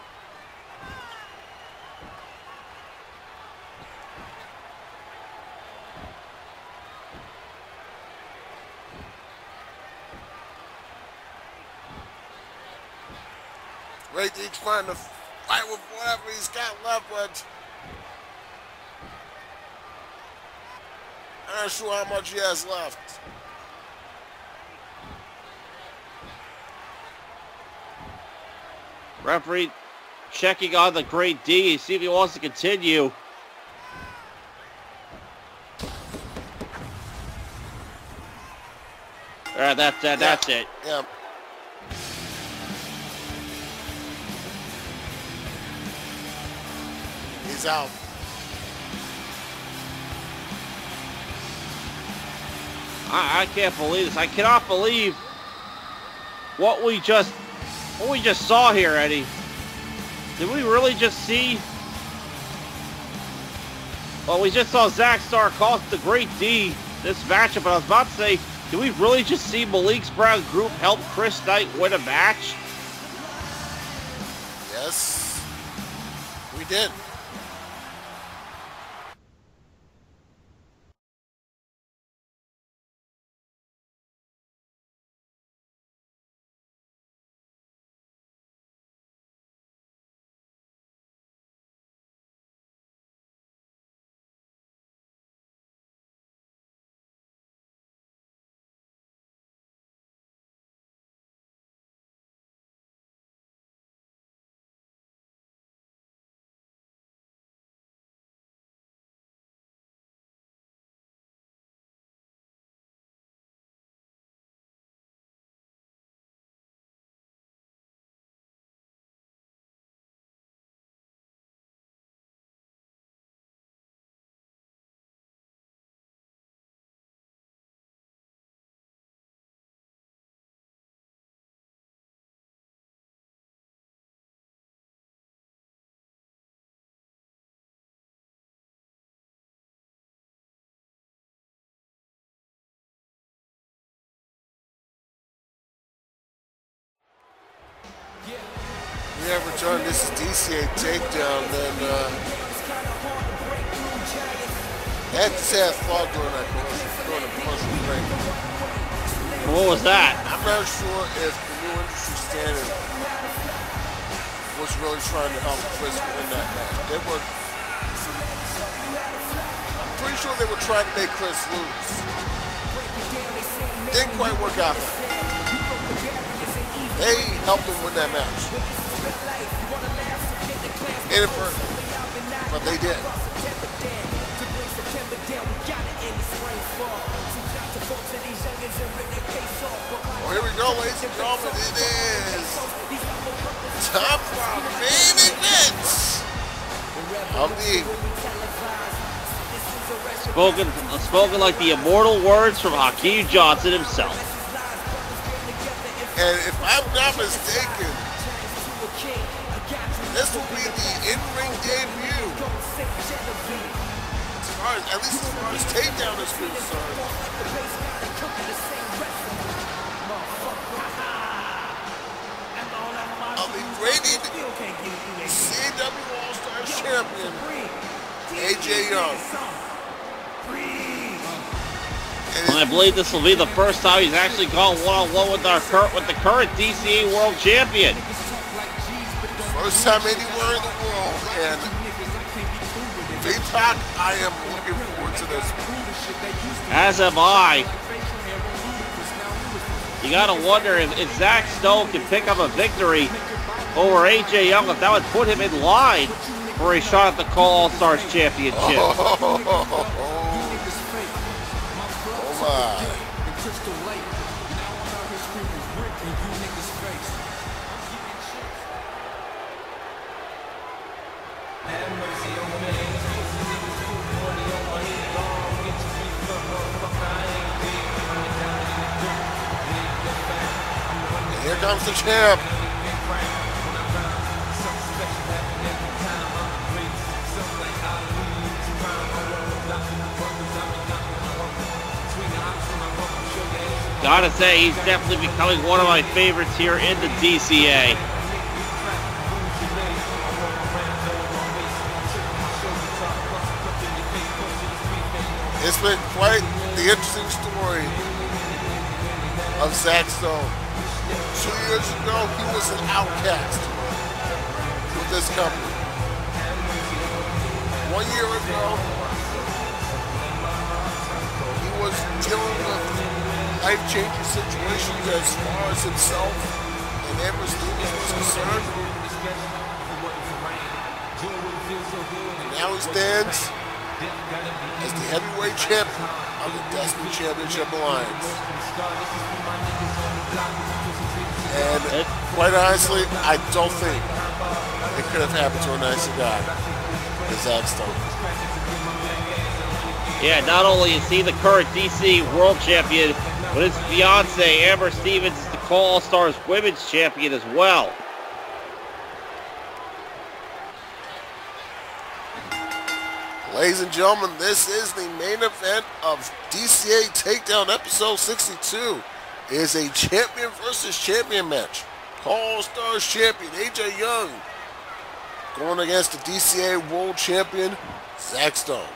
Great D trying to fight with whatever he's got left with. I'm not sure how much he has left. Referee checking on the Great D, see if he wants to continue. All right, that's it. Yeah. Out. I can't believe this. I cannot believe what we just saw here, Eddie. Did we really just see? Well, we just saw Zach Star cost the Great D this matchup, but I was about to say, did we really just see Malik's Brown Group help Chris Knight win a match? Yes, we did. We have returned. This is DCA Takedown. Then I had to say I fought during a commercial break. What was that? I'm not sure if the New Industry Standard was really trying to help Chris win that match. They were. I'm pretty sure they were trying to make Chris lose. Didn't quite work out. They helped him win that match. But they did. Well, here we go, ladies and gentlemen. It is time for our main event of the evening. Spoken like the immortal words from Hakeem Johnson himself. And if I'm not mistaken, this will be the in-ring debut, at least as far as Takedown is concerned. reigning CAW All-Star Champion, AJ Young. And I believe this will be the first time he's actually gone one-on-one with the current DCA World Champion. First time anywhere in the world, and T.J., I am looking forward to this. As am I. You gotta wonder if Zach Stone can pick up a victory over AJ Young, if that would put him in line for a shot at the CAW All-Stars Championship. Oh my. Here comes the champ. Gotta say, he's definitely becoming one of my favorites here in the DCA. It's been quite the interesting story of Zach Stone. 2 years ago, he was an outcast with this company. 1 year ago, he was dealing with life-changing situations as far as himself and Amber Stevens was concerned. And now he stands as the heavyweight champion of the Destiny Championship Alliance. And quite honestly, I don't think it could have happened to a nicer guy than Zach Stone. Yeah, not only is he the current DC World Champion, but his fiance, Amber Stevens, is the CAW All-Stars Women's Champion as well. Ladies and gentlemen, this is the main event of DCA Takedown Episode 62. It is a champion versus champion match. All-Stars Champion AJ Young going against the DCA World Champion Zach Stone.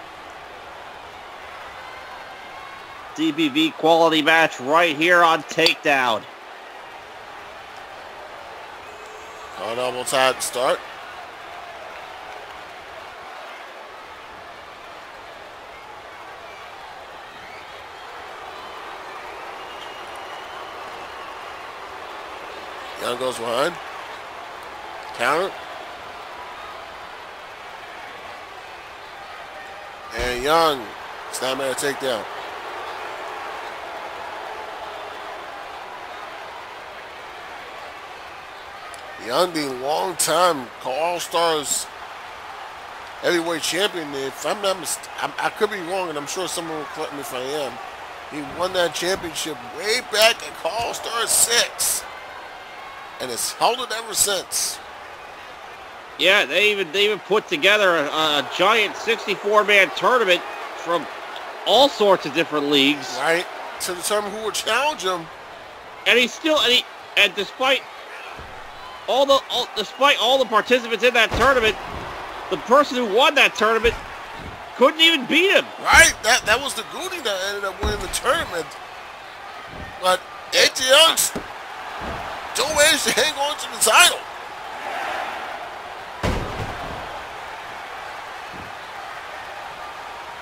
DBV quality match right here on Takedown. On almost had to start. Young goes behind. Counter. And Young. It's not a takedown. Young, the long-time CAW All-Stars heavyweight champion. If I'm not mistaken, I could be wrong, and I'm sure someone will correct me if I am. He won that championship way back at CAW All-Stars 6. And it's held it ever since. Yeah, they even put together a giant 64-man tournament from all sorts of different leagues. Right. To determine who would challenge him. And he's still and despite all the participants in that tournament, the person who won that tournament couldn't even beat him. Right. That was the Goonie that ended up winning the tournament. But AJ Young still managed to hang on to the title.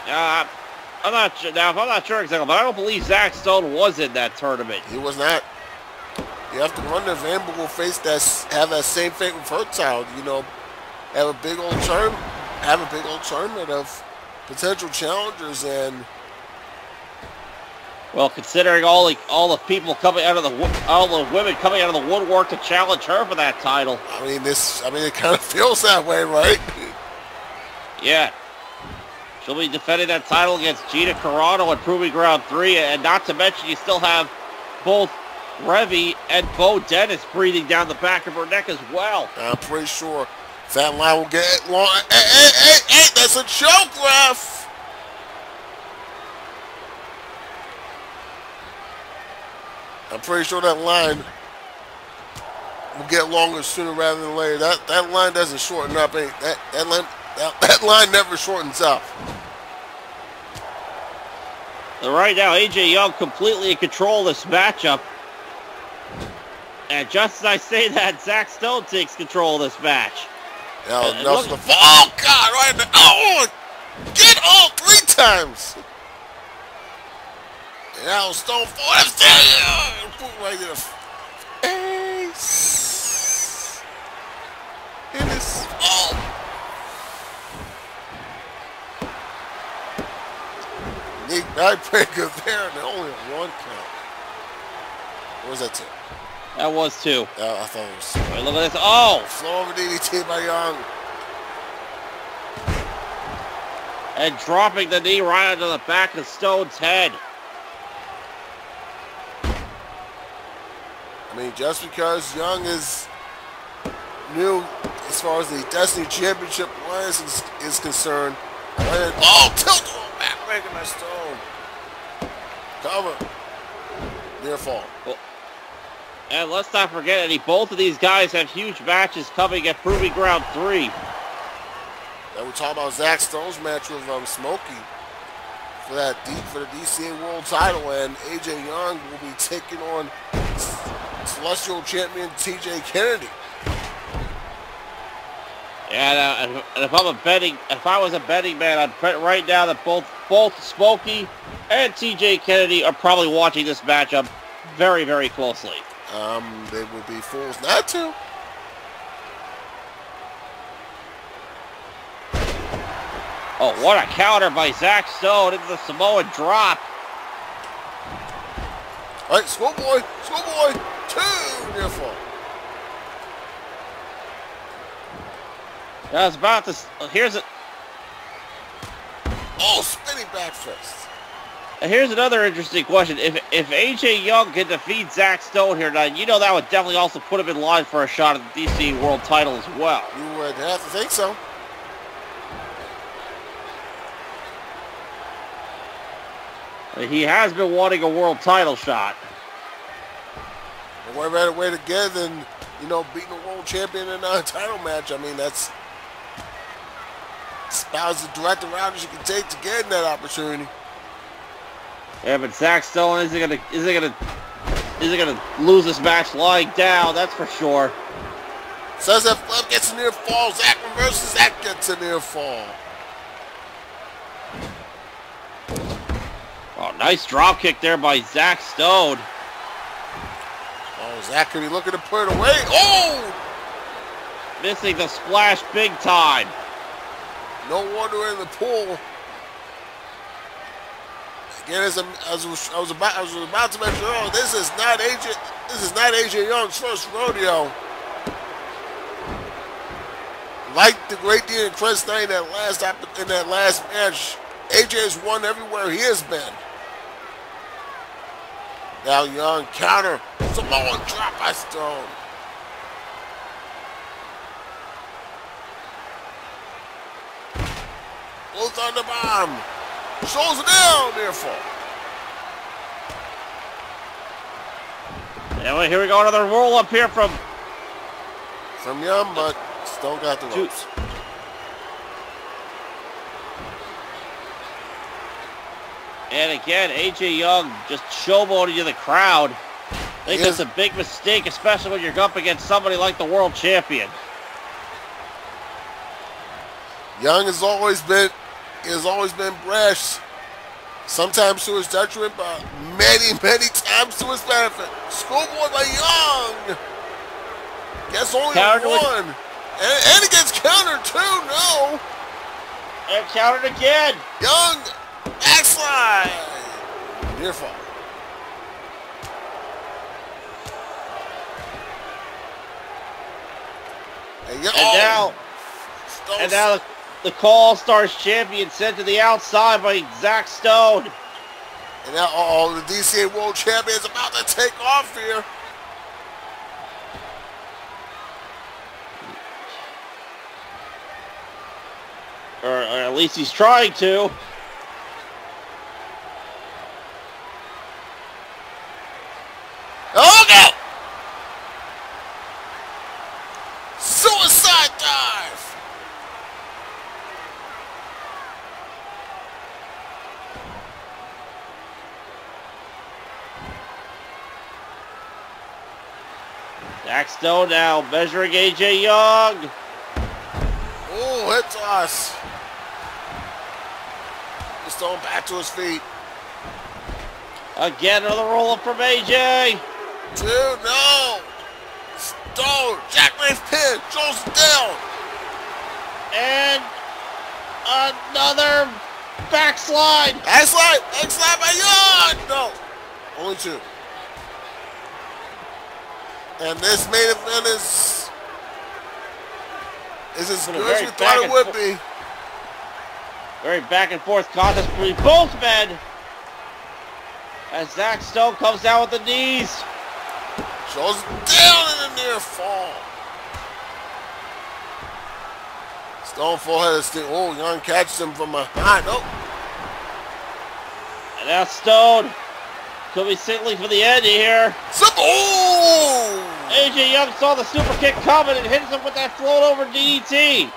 I'm not sure. Now, if I'm not sure exactly, but I don't believe Zach Stone was in that tournament. He was not. You have to wonder if Amber will face that, have that same fate with her child. You know, have a big old tournament, of potential challengers and. Well, considering all the people coming out of all the women coming out of the woodwork to challenge her for that title. I mean, it kind of feels that way, right? Yeah. She'll be defending that title against Gina Carano at Proving Ground 3, and not to mention you still have both Revy and Bo Dennis breathing down the back of her neck as well. I'm pretty sure that line will get long. Hey, that's a choke, ref! I'm pretty sure that line will get longer sooner rather than later. That line doesn't shorten up. That line never shortens up. And right now, AJ Young completely in control of this matchup. And just as I say that, Zach Stone takes control of this match. Oh, God, right now. Oh, get all three times. And now Stone forced it right in the face. And it's, oh. Neat backbreaker there, and only one count. Or was that two? That was two. Oh, I thought it was two. Wait, look at this. Oh! Slow over DDT by Young. And dropping the knee right onto the back of Stone's head. I mean, just because Young is new as far as the Destiny Championship Alliance is concerned. And, oh, tilt! Backbreaker by Stone. Cover. Near fall. Well, and let's not forget, Eddie, both of these guys have huge matches coming at Proving Ground 3. And we're talking about Zach Stone's match with Smokey for that for the DCA World Title, and AJ Young will be taking on Celestial Champion T.J. Kennedy. Yeah, and if I was a betting man, I'd bet right now that both Smokey and T.J. Kennedy are probably watching this matchup very, very closely. They would be fools not to. Oh, what a counter by Zach Stone into the Samoan drop. All right, schoolboy, two, near fall. I was about to. Here's a. Oh, spinning back fist. And here's another interesting question: if AJ Young can defeat Zach Stone here tonight, you know that would definitely also put him in line for a shot at the DC World Title as well. You would have to think so. He has been wanting a world title shot. And what better way to get it than, you know, beating a world champion in a title match? I mean, that's. About as direct route as you can take to getting that opportunity. Yeah, but Zach Stone isn't gonna lose this match lying down. That's for sure. Says that flip gets a near fall. Zach reverses. Zach gets a near fall. Oh, nice drop kick there by Zach Stone. Oh, Zach could be looking to put it away. Oh, missing the splash big time. No water in the pool. Again, as I was about to mention earlier, this is not AJ Young's first rodeo. Like the Great D and Chris Knight in that last match, AJ has won everywhere he has been. Now Young counter, Samoan drop by Stone. Low thunder bomb. Shows it down. Near fall. Anyway, here we go. Another roll up here from Young, but Stone got the ropes. And again, AJ Young just showboating to the crowd. I think that's a big mistake, especially when you're up against somebody like the world champion. Young has always been brash, sometimes to his detriment, but many times to his benefit. Schoolboy by Young. Gets only one. And it gets countered too, no. And countered again. Young, backslide. Near fall. And now the Call Stars champion sent to the outside by Zach Stone. And now, the DCA World Champion is about to take off here. Or at least he's trying to. Oh, no! Zach Stone now measuring AJ Young. Oh, head toss. Stone back to his feet. Again, another roll up from AJ. Two, no. Stone, jackknife pin, Jones down. And another backslide. Backslide by Young. No, only two. And this main event is as good as we thought it would be. Very back and forth contest between both men. As Zach Stone comes down with the knees. Jones down in a near fall. Stone forehead is still, oh, Young catches him from behind. Nope. And now Stone could be signaling for the end here. Oh! AJ Young saw the super kick coming and hits him with that float over DDT.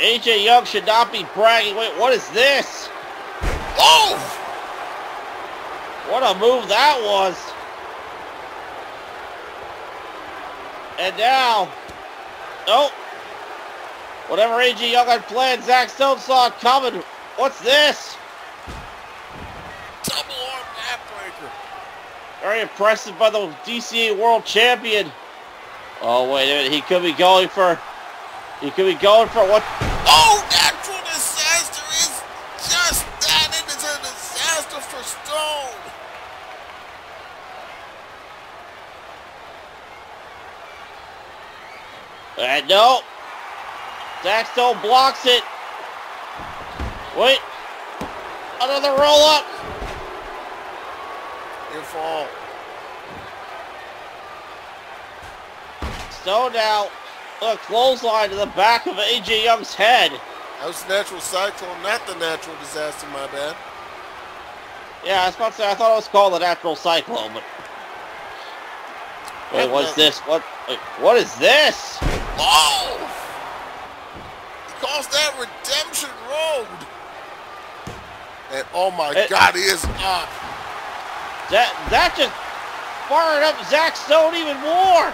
AJ Young should not be bragging. Wait, what is this? Oh! What a move that was. And now, oh, whatever AJ Young had planned, Zach Stone saw it coming. What's this? Double arm back breaker. Very impressive by the DCA World Champion. Oh, wait a minute. He could be going for what? Oh, natural disaster is just that. It is a disaster for Stone. And no. Zach Stone blocks it. Wait. Another roll up. Good fall. Stone out. A clothesline to the back of AJ Young's head. That was the natural cyclone, not the natural disaster, my bad. Yeah, I was about to say, I thought it was called the natural cyclone, but... Wait, what's this? What is this? Oh! He calls that Redemption Road! And oh my God, he is up! That just fired up Zach Stone even more!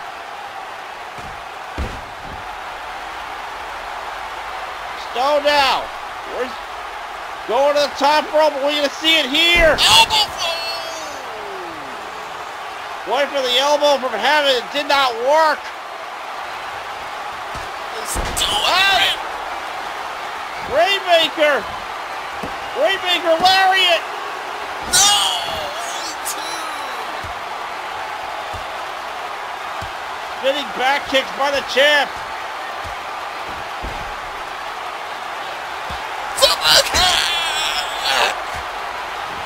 Stone now. We're going to the top rope, but we're going to see it here. Elbow! Going for the elbow from heaven. It did not work. Rainmaker. Rainmaker lariat. No! Spinning back kicks by the champ.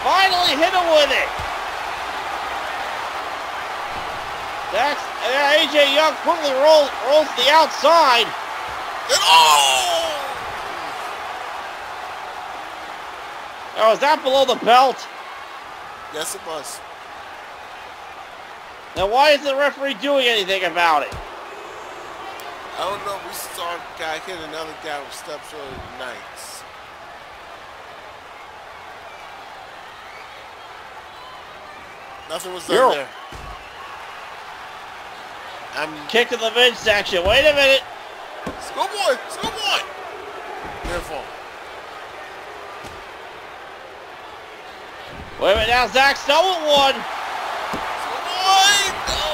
Finally hit him with it. That's AJ Young quickly rolls to the outside. And oh! Oh, is that below the belt? Yes, it was. Now, why is the referee doing anything about it? I don't know. We saw a guy hit another guy with steps earlier tonight. Nothing was done there. I'm kicked to the midsection. Wait a minute. Schoolboy! Schoolboy! Careful. Wait a minute now. Zach Stone won. Schoolboy! No!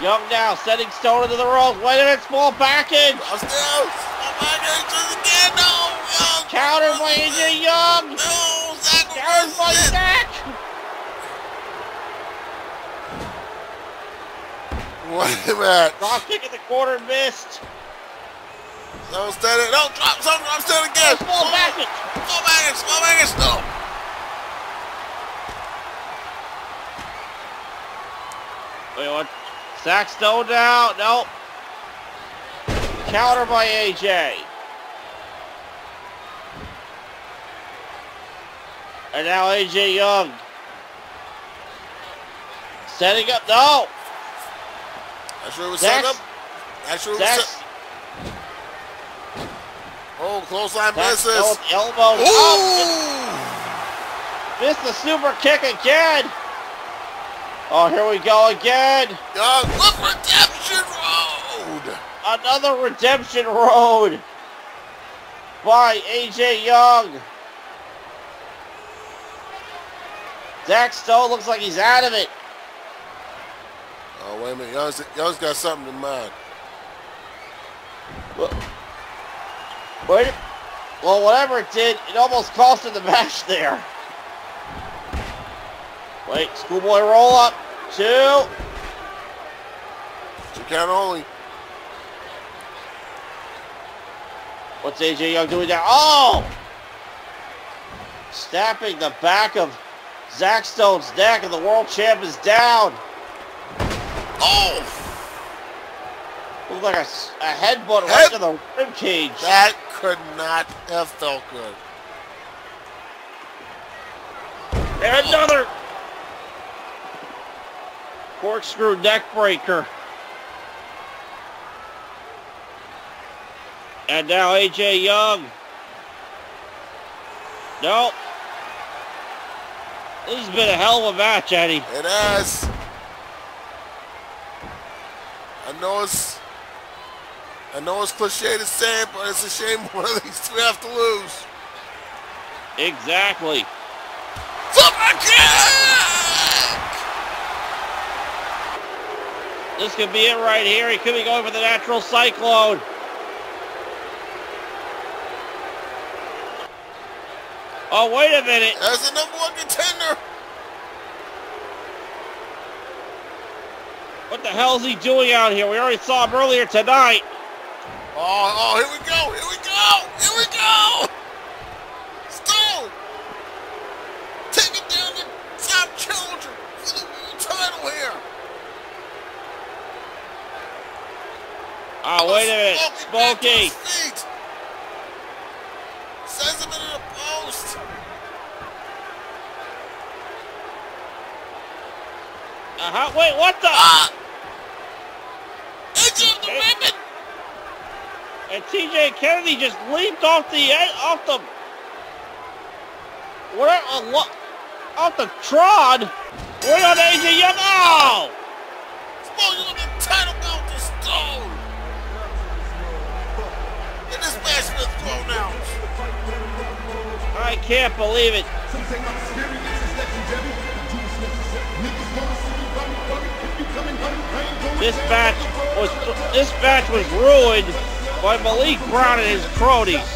Young now setting Stone into the ropes. Wait a minute. Small back in. Small back in. Just again. No. Young. Countered by AJ Young. No. There's my Zach! What a match. Drop kick at the corner, missed. Don't stand it. No, drop something. I'm standing again. Small package. Small package. Small package. No. Wait, what? Zach Stone down. No. Counter by AJ. And now AJ Young setting up. No, that's what it was set up. That's what it was set up. Oh, clothesline misses. Elbow up. Missed the super kick again. Oh, here we go again. Look, Redemption Road. Another Redemption Road by AJ Young. Zach Stone looks like he's out of it. Oh, wait a minute. Y'all's got something in mind. Well, whatever it did, it almost cost him the match there. Wait, schoolboy roll up. Two. Two count only. What's AJ Young doing there? Oh! Snapping the back of Zach Stone's neck, and the world champ is down. Oh! Looked like a headbutt right to the ribcage. That could not have felt good. And another corkscrew neck breaker. And now AJ Young. Nope. This has been a hell of a match, Eddie. It has. I know it's cliche to say it, but it's a shame one of these two have to lose. Exactly. Super kick! This could be it right here. He could be going for the natural cyclone. Oh, wait a minute. That's the number one contender. What the hell is he doing out here? We already saw him earlier tonight. Oh, here we go, here we go, here we go! Stone! Taking down the top challenger for the world title here! Oh, wait a minute, Smokey! Sends him into the post! Wait, what the? Edge of the ribbon! And T.J. Kennedy just leaped off the trod. Right on AJ Young. Oh! Smoking on the title belt to Stone. Get this match with thrown out. I can't believe it. This match was ruined by Malik Brown and his cronies.